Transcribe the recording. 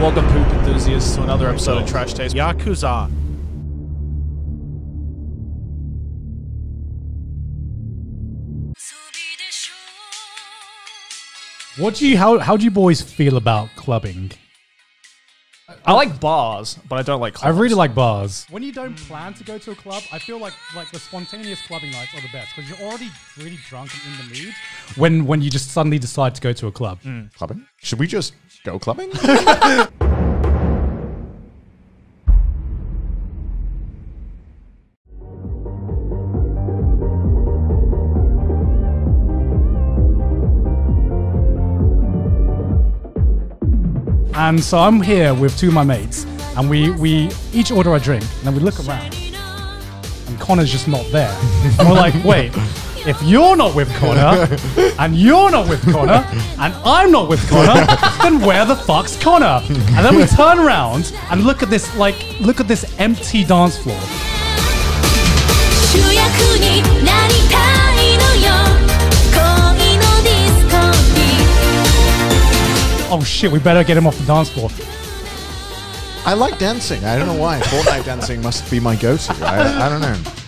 Welcome, poop enthusiasts, to another episode of Trash Taste. Yakuza. How do you boys feel about clubbing? I like bars, but I don't like clubs. I really like bars. When you don't plan to go to a club, I feel like the spontaneous clubbing nights are the best because you're already really drunk and in the mood. When you just suddenly decide to go to a club. Clubbing? Should we just go clubbing? And so I'm here with two of my mates, and we each order a drink, and then we look around, and Connor's just not there. And we're like, wait, if you're not with Connor, and you're not with Connor, and I'm not with Connor, then where the fuck's Connor? And then we turn around and look at this, empty dance floor. Oh shit, we better get him off the dance floor. I like dancing. I don't know why. Fortnite dancing must be my go-to. I don't know.